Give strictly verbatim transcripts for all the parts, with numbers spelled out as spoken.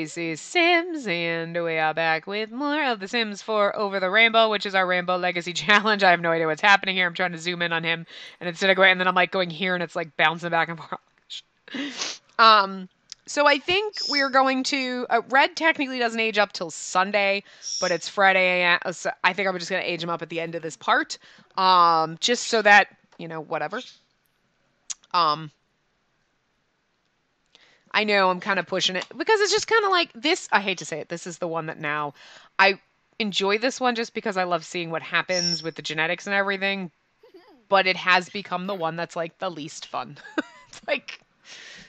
This is Sims, and we are back with more of The Sims four Over the Rainbow, which is our Rainbow Legacy challenge. I have no idea what's happening here. I'm trying to zoom in on him, and instead of going, and then I'm like going here, and it's like bouncing back and forth. um, so I think we are going to. Uh, Red technically doesn't age up till Sunday, but it's Friday. Uh, so I think I'm just going to age him up at the end of this part, um, just so that you know, whatever. Um. I know I'm kind of pushing it because it's just kind of like this. I hate to say it. This is the one that now I enjoy this one just because I love seeing what happens with the genetics and everything. But it has become the one that's like the least fun. It's like,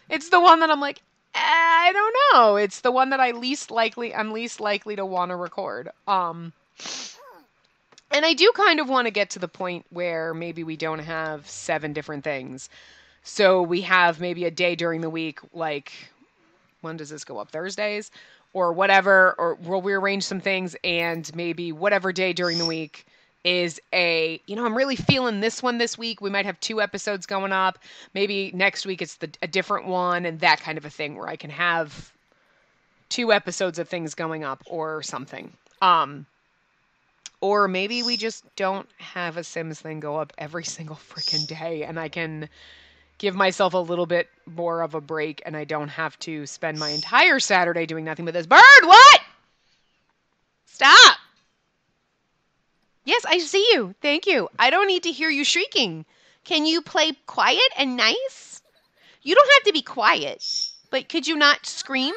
it's the one that I'm like, I don't know. It's the one that I least likely, I'm least likely to want to record. Um, and I do kind of want to get to the point where maybe we don't have seven different things. So we have maybe a day during the week, like, when does this go up? Thursdays or whatever, or we'll rearrange some things, and maybe whatever day during the week is a, you know, I'm really feeling this one this week. We might have two episodes going up. Maybe next week it's the, a different one, and that kind of a thing where I can have two episodes of things going up or something. Um, or maybe we just don't have a Sims thing go up every single freaking day, and I can give myself a little bit more of a break, and I don't have to spend my entire Saturday doing nothing but this. Bird, what? Stop. Yes, I see you. Thank you. I don't need to hear you shrieking. Can you play quiet and nice? You don't have to be quiet, but could you not scream?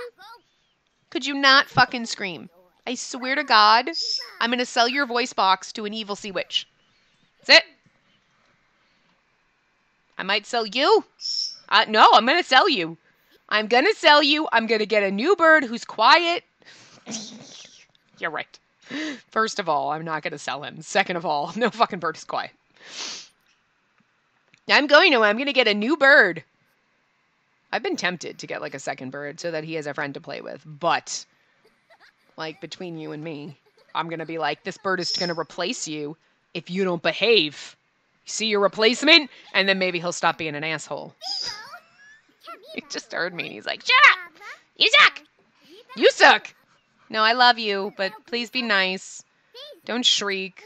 Could you not fucking scream? I swear to God, I'm going to sell your voice box to an evil sea witch. That's it. I might sell you. Uh, no, I'm going to sell you. I'm going to sell you. I'm going to get a new bird who's quiet. You're right. First of all, I'm not going to sell him. Second of all, no fucking bird is quiet. I'm going to. I'm going to get a new bird. I've been tempted to get like a second bird so that he has a friend to play with. But like between you and me, I'm going to be like, this bird is going to replace you if you don't behave. See your replacement, and then maybe he'll stop being an asshole. He just heard me, and he's like, shut up! You suck! You suck! No, I love you, but please be nice. Don't shriek.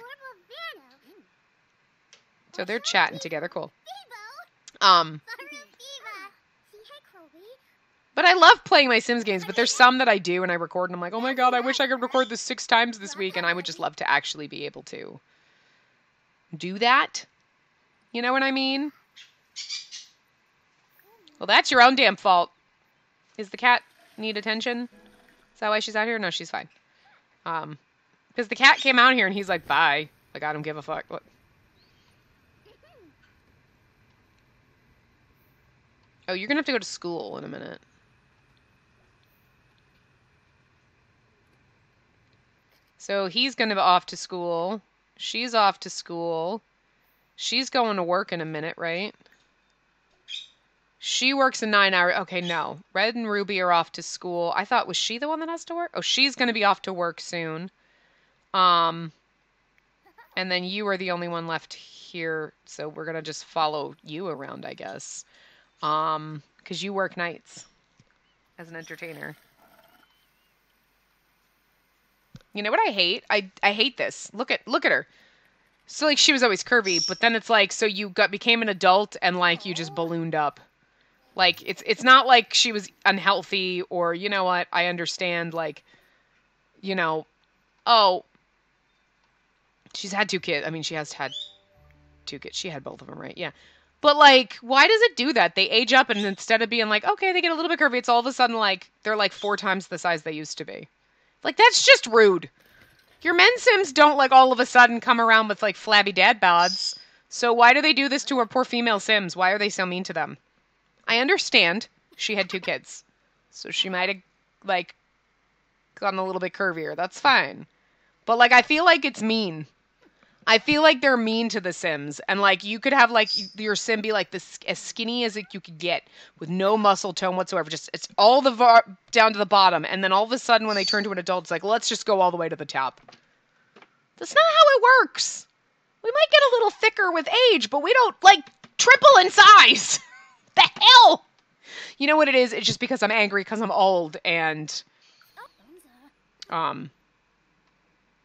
So they're chatting together. Cool. Um. But I love playing my Sims games, but there's some that I do, and I record, and I'm like, oh my god, I wish I could record this six times this week, and I would just love to actually be able to do that. You know what I mean? Well, that's your own damn fault. Is the cat need attention? Is that why she's out here? No, she's fine. Um, because the cat came out here and he's like, bye. Like, I don't give a fuck. What? Oh, you're gonna have to go to school in a minute. So he's gonna be off to school. She's off to school. She's going to work in a minute, right? She works a nine hour. Okay, no. Red and Ruby are off to school. I thought, was she the one that has to work? Oh, she's going to be off to work soon. Um, and then you are the only one left here, so we're going to just follow you around, I guess. Um, because you work nights as an entertainer. You know what I hate? I, I hate this. Look at, look at her. So, like, she was always curvy, but then it's like, so you got became an adult and, like, you just ballooned up. Like, it's it's not like she was unhealthy or, you know what, I understand, like, you know, oh, she's had two kids. I mean, she has had two kids. She had both of them, right? Yeah. But, like, why does it do that? They age up, and instead of being like, okay, they get a little bit curvy, it's all of a sudden, like, they're, like, four times the size they used to be. Like, that's just rude. Your men Sims don't, like, all of a sudden come around with, like, flabby dad bods. So why do they do this to our poor female Sims? Why are they so mean to them? I understand she had two kids. So she might have, like, gotten a little bit curvier. That's fine. But, like, I feel like it's mean. I feel like they're mean to the Sims. And, like, you could have, like, your Sim be, like, this, as skinny as you could get with no muscle tone whatsoever. Just, it's all the var down to the bottom. And then all of a sudden when they turn to an adult, it's like, let's just go all the way to the top. That's not how it works. We might get a little thicker with age, but we don't, like, triple in size. The hell? You know what it is? It's just because I'm angry because I'm old and Um,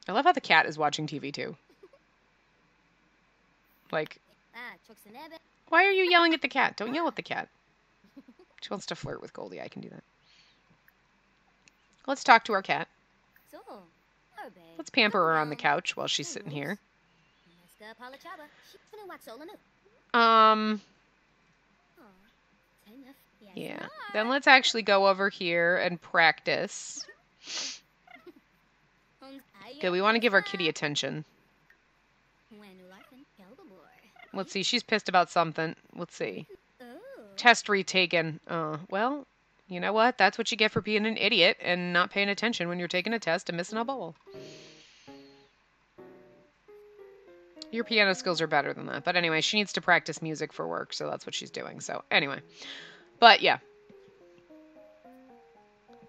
I love how the cat is watching T V too. Like, why are you yelling at the cat? Don't yell at the cat. She wants to flirt with Goldie. I can do that. Let's talk to our cat. Let's pamper her on the couch while she's sitting here. Um. Yeah. Then let's actually go over here and practice. Okay, we want to give our kitty attention. Let's see. She's pissed about something. Let's see. Test retaken. Uh, well, you know what? That's what you get for being an idiot and not paying attention when you're taking a test and missing a bowl. Your piano skills are better than that. But anyway, she needs to practice music for work, so that's what she's doing. So anyway. But yeah.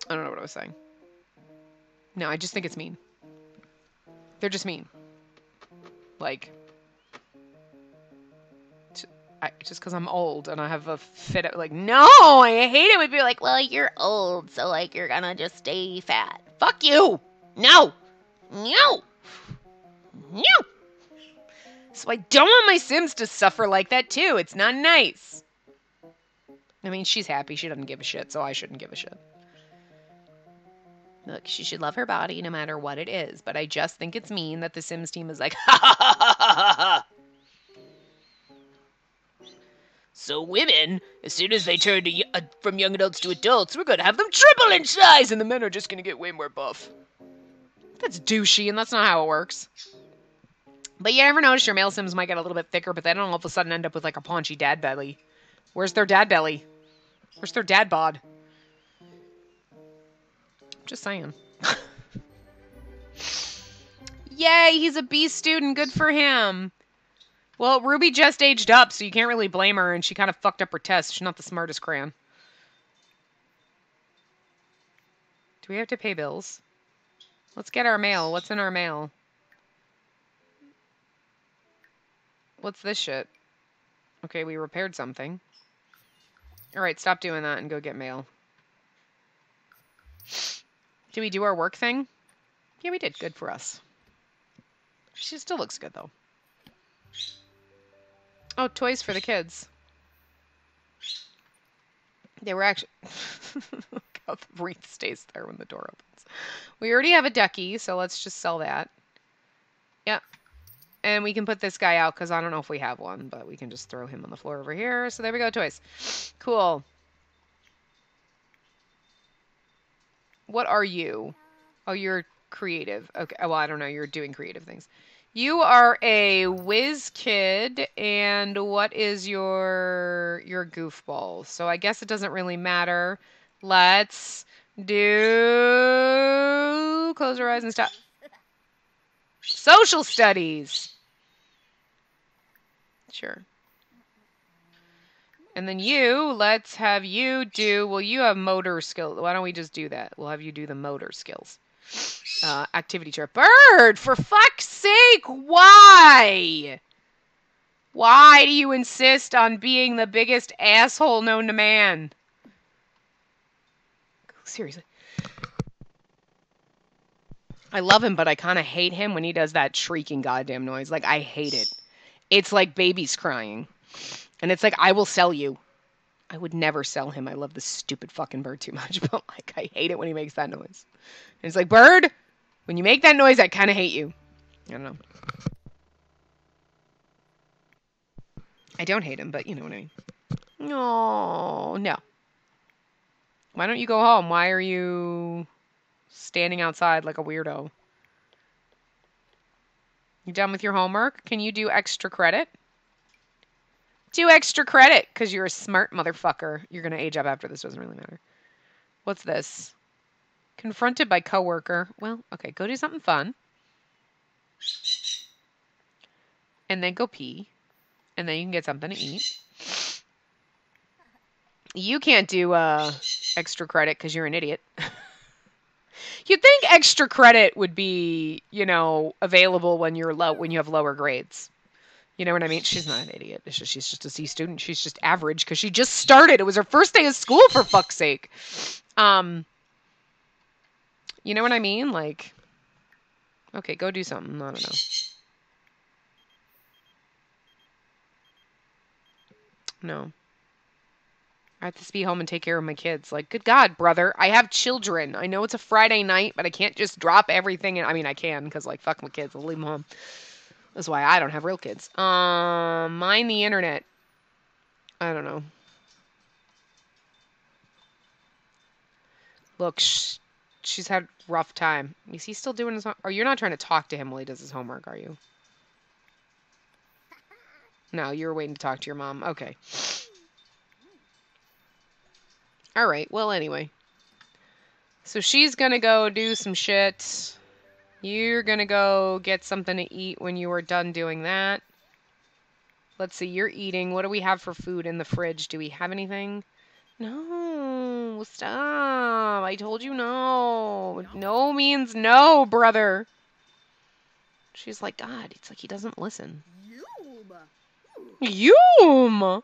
I don't know what I was saying. No, I just think it's mean. They're just mean. Like... I, just because I'm old and I have a fit of, like, no, I hate it. Would be like, well, you're old, so, like, you're gonna just stay fat. Fuck you. No. No. No. So I don't want my Sims to suffer like that, too. It's not nice. I mean, she's happy. She doesn't give a shit, so I shouldn't give a shit. Look, she should love her body no matter what it is, but I just think it's mean that the Sims team is like, ha, ha, ha, ha, ha, ha. So women, as soon as they turn to, uh, from young adults to adults, we're going to have them triple in size, and the men are just going to get way more buff. That's douchey, and that's not how it works. But you ever notice your male Sims might get a little bit thicker, but they don't all of a sudden end up with, like, a paunchy dad belly. Where's their dad belly? Where's their dad bod? Just saying. Yay, he's a B student. Good for him. Well, Ruby just aged up, so you can't really blame her, and she kind of fucked up her test. She's not the smartest crayon. Do we have to pay bills? Let's get our mail. What's in our mail? What's this shit? Okay, we repaired something. Alright, stop doing that and go get mail. Did we do our work thing? Yeah, we did. Good for us. She still looks good, though. Oh, toys for the kids. They were actually... Look how the wreath stays there when the door opens. We already have a ducky, so let's just sell that. Yeah. And we can put this guy out, because I don't know if we have one, but we can just throw him on the floor over here. So there we go, toys. Cool. What are you? Oh, you're creative. Okay. Well, I don't know. You're doing creative things. You are a whiz kid, and what is your your goofball? So I guess it doesn't really matter. Let's do... Close your eyes and stop. Social studies! Sure. And then you, let's have you do... Well, you have motor skills. Why don't we just do that? We'll have you do the motor skills. Uh, activity chart. Bird, for fuck's sake, why? Why do you insist on being the biggest asshole known to man? Seriously. I love him, but I kind of hate him when he does that shrieking goddamn noise. Like, I hate it. It's like babies crying. And it's like, I will sell you. I would never sell him. I love this stupid fucking bird too much, but, like, I hate it when he makes that noise. And it's like, bird, when you make that noise, I kind of hate you. I don't know. I don't hate him, but you know what I mean. No, no. Why don't you go home? Why are you standing outside like a weirdo? You done with your homework? Can you do extra credit? Do extra credit, because you're a smart motherfucker. You're going to age up after this. Doesn't really matter. What's this? Confronted by coworker. Well, okay, go do something fun. And then go pee. And then you can get something to eat. You can't do uh, extra credit, because you're an idiot. You'd think extra credit would be, you know, available when you're low, when you have lower grades. You know what I mean? She's not an idiot. It's just, she's just a C student. She's just average because she just started. It was her first day of school, for fuck's sake. Um, You know what I mean? Like, okay, go do something. I don't know. No. I have to be home and take care of my kids. Like, good God, brother. I have children. I know it's a Friday night, but I can't just drop everything. And I mean, I can, because, like, fuck my kids. I'll leave them home. That's why I don't have real kids. Um, mind the internet. I don't know. Look, sh she's had a rough time. Is he still doing his homework? Or you're not trying to talk to him while he does his homework, are you? No, you were waiting to talk to your mom. Okay. All right. Well, anyway. So she's going to go do some shit. You're going to go get something to eat when you are done doing that. Let's see. You're eating. What do we have for food in the fridge? Do we have anything? No. Stop. I told you no. No means no, brother. She's like, God, it's like he doesn't listen. Yum!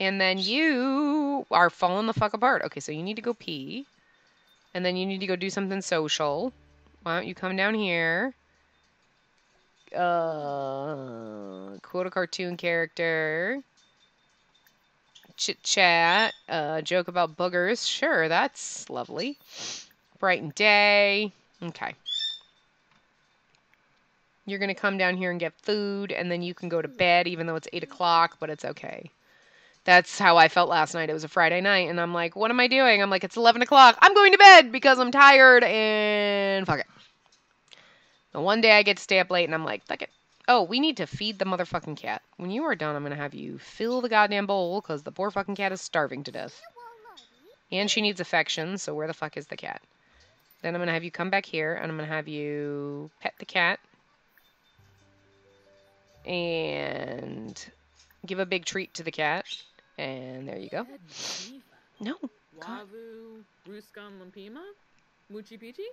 And then you are falling the fuck apart. Okay, so you need to go pee. And then you need to go do something social. Why don't you come down here? Uh, quote a cartoon character. Chit-chat. Uh, joke about boogers. Sure, that's lovely. Brighten day. Okay. You're going to come down here and get food, and then you can go to bed, even though it's eight o'clock, but it's okay. That's how I felt last night. It was a Friday night, and I'm like, what am I doing? I'm like, it's eleven o'clock. I'm going to bed because I'm tired, and fuck it. And one day I get to stay up late, and I'm like, fuck it. Oh, we need to feed the motherfucking cat. When you are done, I'm going to have you fill the goddamn bowl because the poor fucking cat is starving to death. And she needs affection, so where the fuck is the cat? Then I'm going to have you come back here, and I'm going to have you pet the cat. And give a big treat to the cat. And there you go. No. God. Muchi Pichi?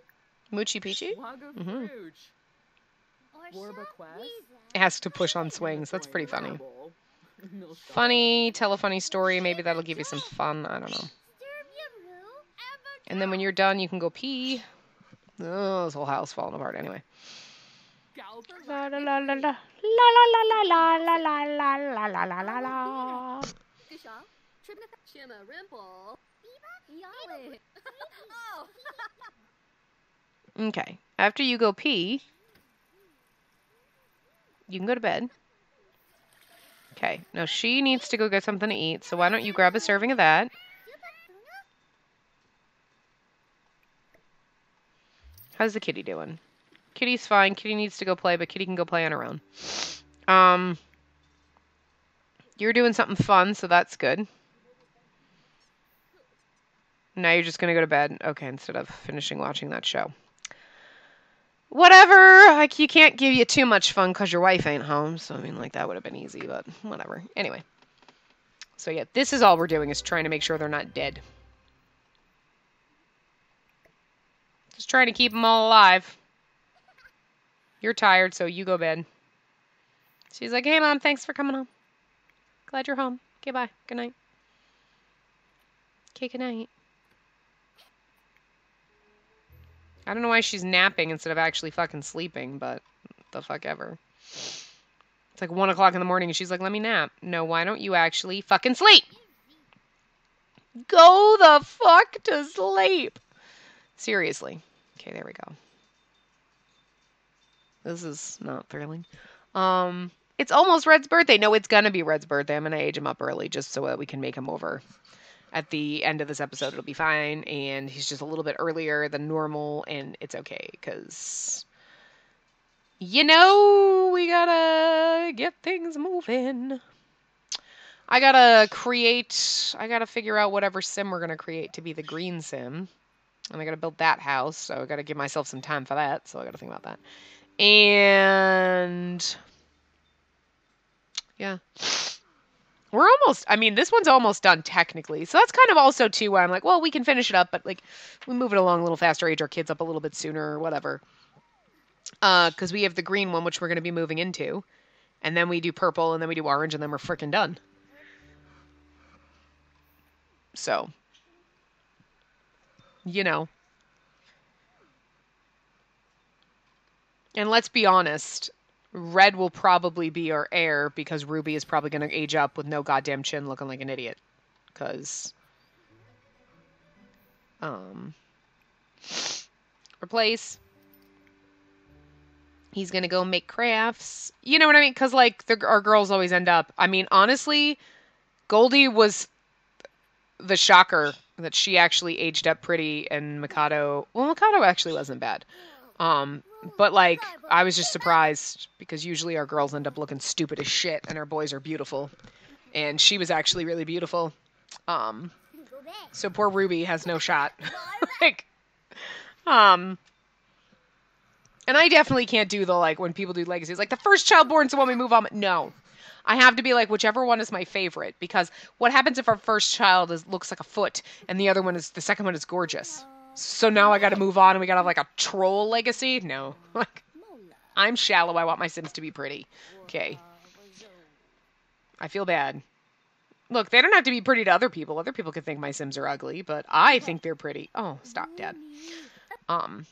Mm-hmm. It has to push on swings. That's pretty funny. Funny. Tell a funny story. Maybe that'll give you some fun. I don't know. And then when you're done, you can go pee. Oh, this whole house falling apart anyway. La la la la la la la la la la la la la la la. Okay. After you go pee, you can go to bed. Okay. Now she needs to go get something to eat, so why don't you grab a serving of that? How's the kitty doing? Kitty's fine. Kitty needs to go play, but Kitty can go play on her own. Um, you're doing something fun, so that's good. Now you're just going to go to bed. Okay, instead of finishing watching that show. Whatever. Like, you can't give you too much fun because your wife ain't home. So, I mean, like, that would have been easy, but whatever. Anyway. So, yeah, this is all we're doing is trying to make sure they're not dead. Just trying to keep them all alive. You're tired, so you go bed. She's like, hey, Mom, thanks for coming home. Glad you're home. Okay, bye. Good night. Okay, good night. I don't know why she's napping instead of actually fucking sleeping, but the fuck ever. It's like one o'clock in the morning, and she's like, let me nap. No, why don't you actually fucking sleep? Go the fuck to sleep. Seriously. Okay, there we go. This is not thrilling. Um, it's almost Red's birthday. No, it's gonna be Red's birthday. I'm gonna age him up early just so that we can make him over. At the end of this episode, it'll be fine. And he's just a little bit earlier than normal. And it's okay. Because, you know, we gotta get things moving. I gotta create... I gotta figure out whatever sim we're gonna create to be the green sim. And I gotta build that house. So I gotta give myself some time for that. So I gotta think about that. And yeah, we're almost, I mean, this one's almost done technically. So that's kind of also too where I'm like, well, we can finish it up, but like we move it along a little faster, age our kids up a little bit sooner or whatever. Uh, cause we have the green one, which we're going to be moving into, and then we do purple and then we do orange and then we're freaking done. So, you know, And let's be honest, Red will probably be our heir because Ruby is probably going to age up with no goddamn chin looking like an idiot. Because... Um... replace... He's going to go make crafts. You know what I mean? Because, like, the, our girls always end up... I mean, honestly, Goldie was the shocker that she actually aged up pretty, and Mikado... Well, Mikado actually wasn't bad. Um, but, like, I was just surprised because usually our girls end up looking stupid as shit and our boys are beautiful. And she was actually really beautiful. Um, so poor Ruby has no shot. like, um... And I definitely can't do the, like, when people do legacies, like, the first child born, so when we move on, no. I have to be like, whichever one is my favorite, because what happens if our first child is looks like a foot, and the other one is, the second one is gorgeous? So now I gotta move on, and we gotta have, like, a troll legacy? No. Like, I'm shallow, I want my Sims to be pretty. Okay. I feel bad. Look, they don't have to be pretty to other people. Other people could think my Sims are ugly, but I think they're pretty. Oh, stop, Dad. Um...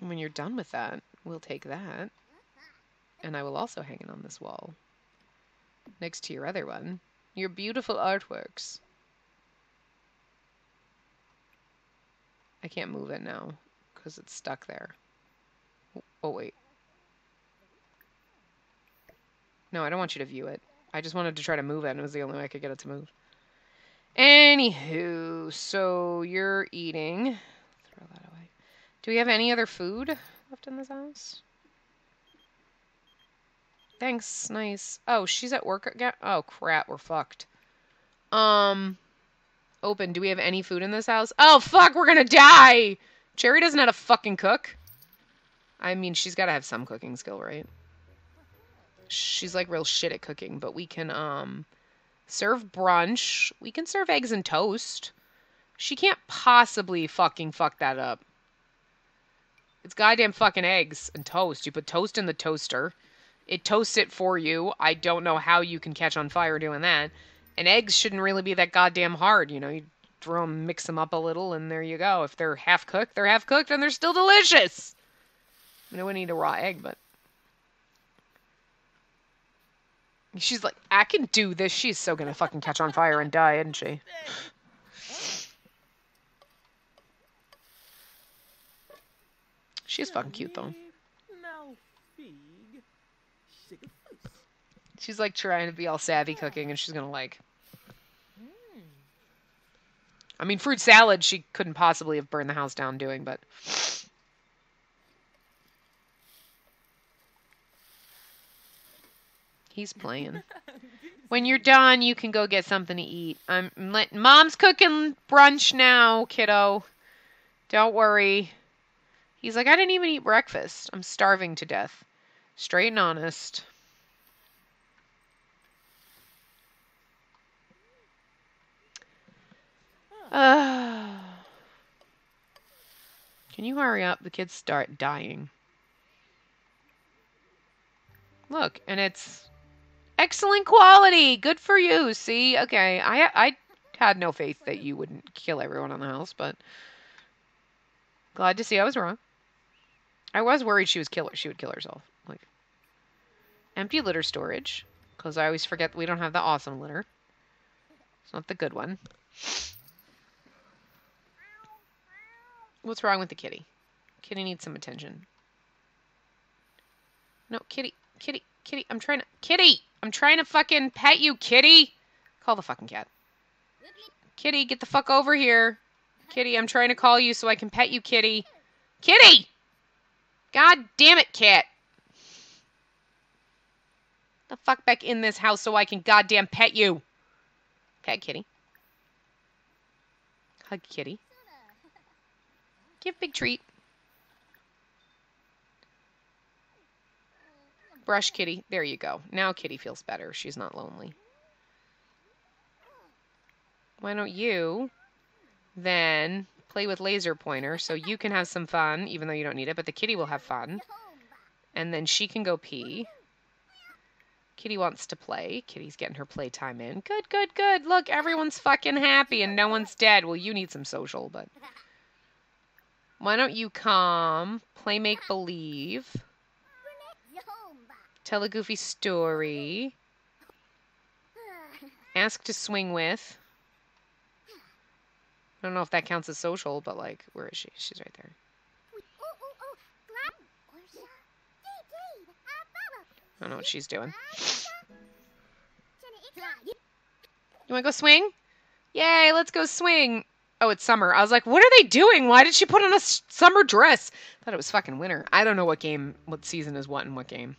When you're done with that, we'll take that. And I will also hang it on this wall. Next to your other one. Your beautiful artworks. I can't move it now, because it's stuck there. Oh, wait. No, I don't want you to view it. I just wanted to try to move it, and it was the only way I could get it to move. Anywho, so you're eating. Throw that away. Do we have any other food left in this house? Thanks, nice. Oh, she's at work again? Oh, crap, we're fucked. Um, open, do we have any food in this house? Oh, fuck, we're gonna die! Cherry doesn't know how to fucking cook. I mean, she's gotta have some cooking skill, right? She's, like, real shit at cooking, but we can, um... serve brunch. We can serve eggs and toast. She can't possibly fucking fuck that up. It's goddamn fucking eggs and toast. You put toast in the toaster. It toasts it for you. I don't know how you can catch on fire doing that. And eggs shouldn't really be that goddamn hard. You know, you throw them, mix them up a little, and there you go. If they're half cooked, they're half cooked, and they're still delicious. I mean, I wouldn't eat a raw egg, but... She's like, I can do this. She's so gonna fucking catch on fire and die, isn't she? She's fucking cute, though. She's, like, trying to be all savvy cooking, and she's gonna, like... I mean, fruit salad she couldn't possibly have burned the house down doing, but... He's playing. When you're done, you can go get something to eat. I'm letting... Mom's cooking brunch now, kiddo. Don't worry. He's like, I didn't even eat breakfast. I'm starving to death. Straight and honest. Uh, can you hurry up? The kids start dying. Look, and it's... Excellent quality. Good for you. See? Okay. I I had no faith that you wouldn't kill everyone in the house, but glad to see I was wrong. I was worried she was killer. She would kill herself. Like empty litter storage, because I always forget we don't have the awesome litter. It's not the good one. What's wrong with the kitty? Kitty needs some attention. No, kitty, kitty, kitty. I'm trying to kitty. I'm trying to fucking pet you, kitty! Call the fucking cat. Kitty, get the fuck over here. Kitty, I'm trying to call you so I can pet you, kitty. Kitty! God damn it, cat. The fuck back in this house so I can goddamn pet you. Pet kitty. Hug kitty. Give big treat. Brush kitty. There you go. Now kitty feels better. She's not lonely. Why don't you then play with laser pointer so you can have some fun, even though you don't need it, but the kitty will have fun. And then she can go pee. Kitty wants to play. Kitty's getting her playtime in. Good, good, good. Look, everyone's fucking happy and no one's dead. Well, you need some social, but... Why don't you come? Play make believe. Tell a goofy story. Ask to swing with. I don't know if that counts as social, but like, where is she? She's right there. I don't know what she's doing. You wanna go swing? Yay, let's go swing. Oh, it's summer. I was like, what are they doing? Why did she put on a summer dress? I thought it was fucking winter. I don't know what game, what season is what in what game.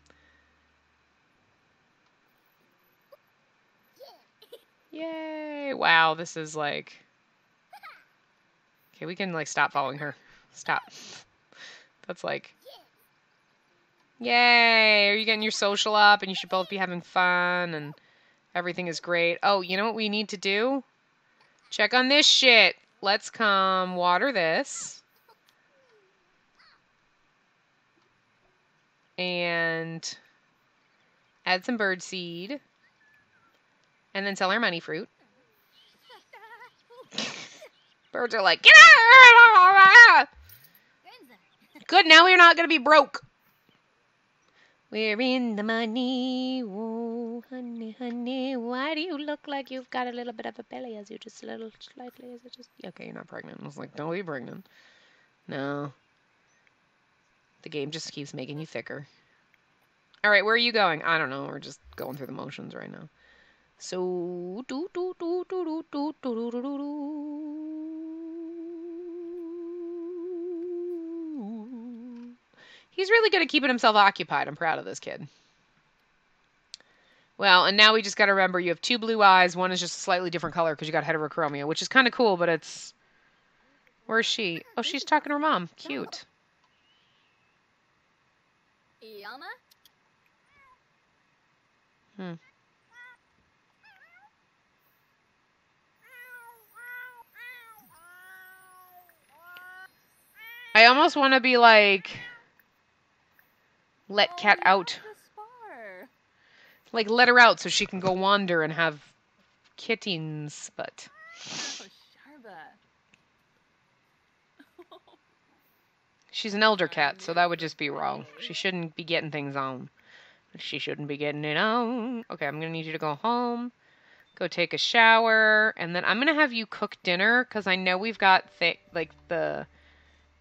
Yay. Wow, this is like... Okay, we can like stop following her. Stop. That's like... Yay, are you getting your social up and you should both be having fun and everything is great. Oh, you know what we need to do? Check on this shit. Let's come water this. And add some bird seed. And then sell our money fruit. Birds are like, get out! Good, now we're not going to be broke. We're in the money, oh honey, honey, why do you look like you've got a little bit of a belly as you just a little slightly as it just... Okay, you're not pregnant. I was like, don't be pregnant. No. The game just keeps making you thicker. All right, where are you going? I don't know. We're just going through the motions right now. So, do, do, do, do, do, do, do, do, do, do. He's really good at keeping himself occupied. I'm proud of this kid. Well, and now we just got to remember you have two blue eyes. One is just a slightly different color because you got heterochromia, which is kind of cool, but it's... Where is she? Oh, she's talking to her mom. Cute. Hmm. I almost want to be like, let cat out. Like, let her out so she can go wander and have kittens, but... She's an elder cat, so that would just be wrong. She shouldn't be getting things on. She shouldn't be getting it on. Okay, I'm going to need you to go home, go take a shower, and then I'm going to have you cook dinner, because I know we've got, th like, the...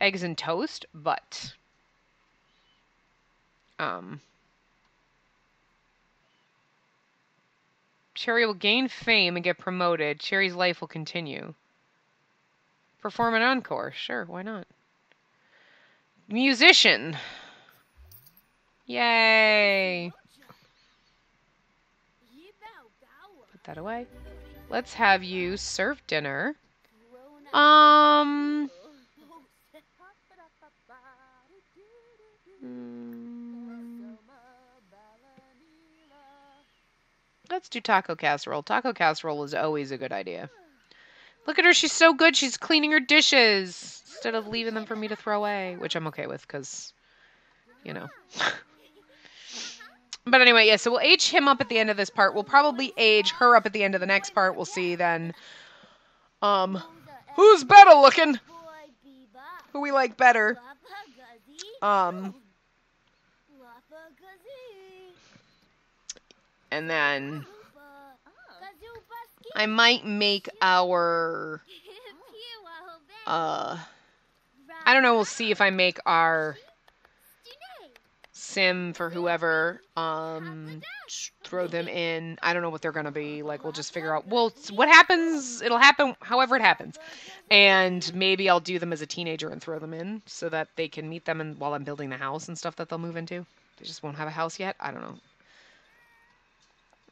eggs and toast, but um, Cherry will gain fame and get promoted. Cherry's life will continue. Perform an encore. Sure, why not? Musician. Yay. Put that away. Let's have you serve dinner. Um... Let's do taco casserole. Taco casserole is always a good idea. Look at her. She's so good. She's cleaning her dishes instead of leaving them for me to throw away, which I'm okay with because, you know. But anyway, yeah, so we'll age him up at the end of this part. We'll probably age her up at the end of the next part. We'll see then. Um, who's better looking? Who we like better? Um... And then I might make our, uh, I don't know, we'll see if I make our sim for whoever, um, throw them in. I don't know what they're going to be, like, we'll just figure out, well, what happens, it'll happen however it happens. And maybe I'll do them as a teenager and throw them in so that they can meet them in, while I'm building the house and stuff that they'll move into. They just won't have a house yet, I don't know.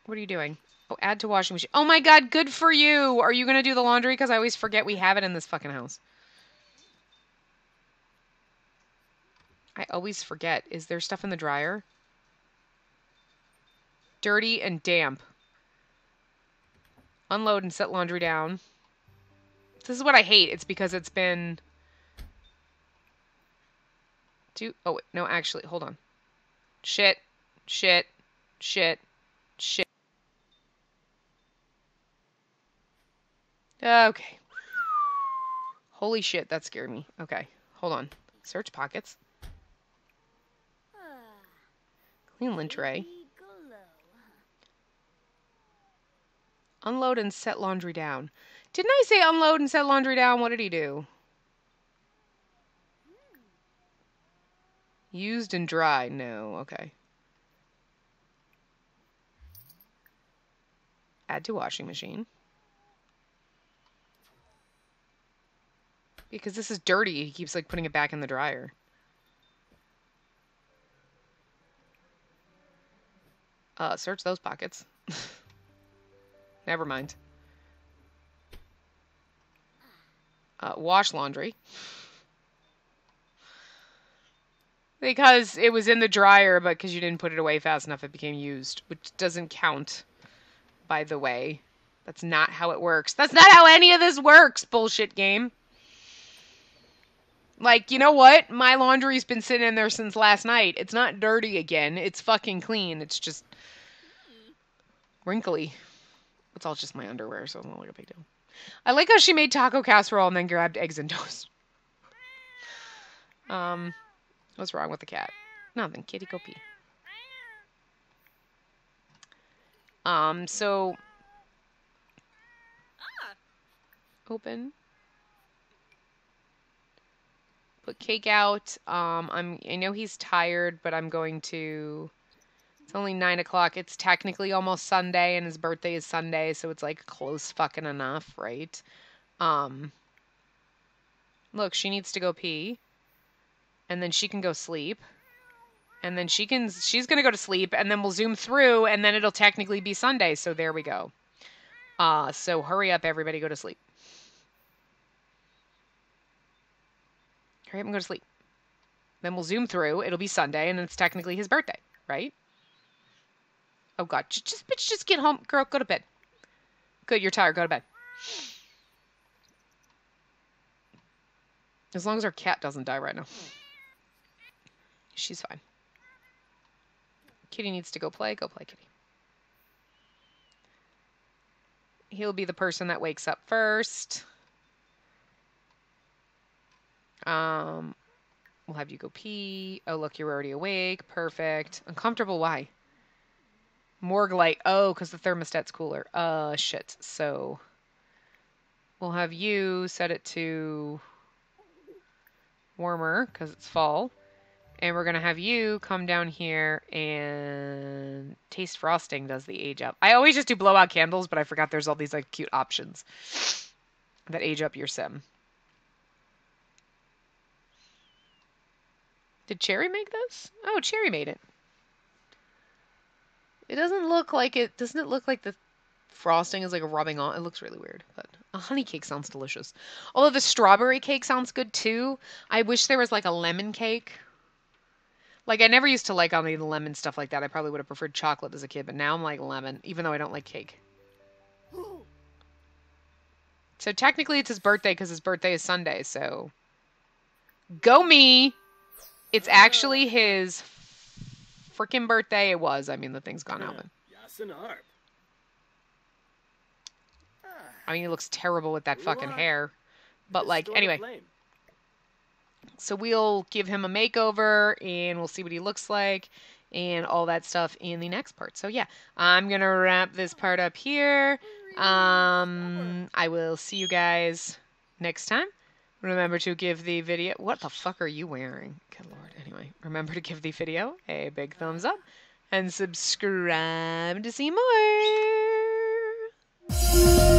What are you doing? Oh, add to washing machine. Oh my god, good for you! Are you gonna do the laundry? Because I always forget we have it in this fucking house. I always forget. Is there stuff in the dryer? Dirty and damp. Unload and set laundry down. This is what I hate. It's because it's been... Do... Oh, wait. No, actually. Hold on. Shit. Shit. Shit. Okay. Holy shit, that scared me. Okay, hold on. Search pockets. Clean lint tray. Unload and set laundry down. Didn't I say unload and set laundry down? What did he do? Used and dry. No, okay. Add to washing machine. Because this is dirty, he keeps like putting it back in the dryer. Uh, search those pockets. Never mind. Uh, wash laundry. Because it was in the dryer, but because you didn't put it away fast enough, it became used. Which doesn't count, by the way. That's not how it works. That's not how any of this works, bullshit game. Like, you know what? My laundry's been sitting in there since last night. It's not dirty again. It's fucking clean. It's just wrinkly. It's all just my underwear, so it's not like a big deal. I like how she made taco casserole and then grabbed eggs and toast. Um, what's wrong with the cat? Nothing. Kitty, go pee. Um, so... Open... cake out. Um, I'm, I know he's tired, but I'm going to, it's only nine o'clock. It's technically almost Sunday and his birthday is Sunday. So it's like close fucking enough. Right. Um, look, she needs to go pee and then she can go sleep and then she can, she's going to go to sleep and then we'll zoom through and then it'll technically be Sunday. So there we go. Uh, so hurry up, everybody, go to sleep. Hurry up and go to sleep. Then we'll zoom through. It'll be Sunday, and it's technically his birthday, right? Oh, God. Just, just, bitch, just get home. Girl, go to bed. Good, you're tired. Go to bed. As long as our cat doesn't die right now. She's fine. Kitty needs to go play. Go play, Kitty. He'll be the person that wakes up first. Um, we'll have you go pee. Oh, look, you're already awake. Perfect. Uncomfortable. Why? Morgue light. Oh, because the thermostat's cooler. Uh, shit. So we'll have you set it to warmer because it's fall. And we're going to have you come down here and taste frosting does the age up. I always just do blowout candles, but I forgot there's all these like cute options that age up your sim. Did Cherry make this? Oh, Cherry made it. It doesn't look like it. Doesn't it look like the frosting is like rubbing on? It looks really weird, but a honey cake sounds delicious. Although the strawberry cake sounds good too. I wish there was like a lemon cake. Like I never used to like all the lemon stuff like that. I probably would have preferred chocolate as a kid, but now I'm like lemon, even though I don't like cake. So technically it's his birthday because his birthday is Sunday. So go me. It's actually his freaking birthday. It was. I mean, the thing's gone out. But... I mean, he looks terrible with that fucking hair. But, like, anyway. So we'll give him a makeover, and we'll see what he looks like, and all that stuff in the next part. So, yeah. I'm going to wrap this part up here. Um, I will see you guys next time. Remember to give the video... What the fuck are you wearing? Good lord. Anyway, remember to give the video a big thumbs up and subscribe to see more.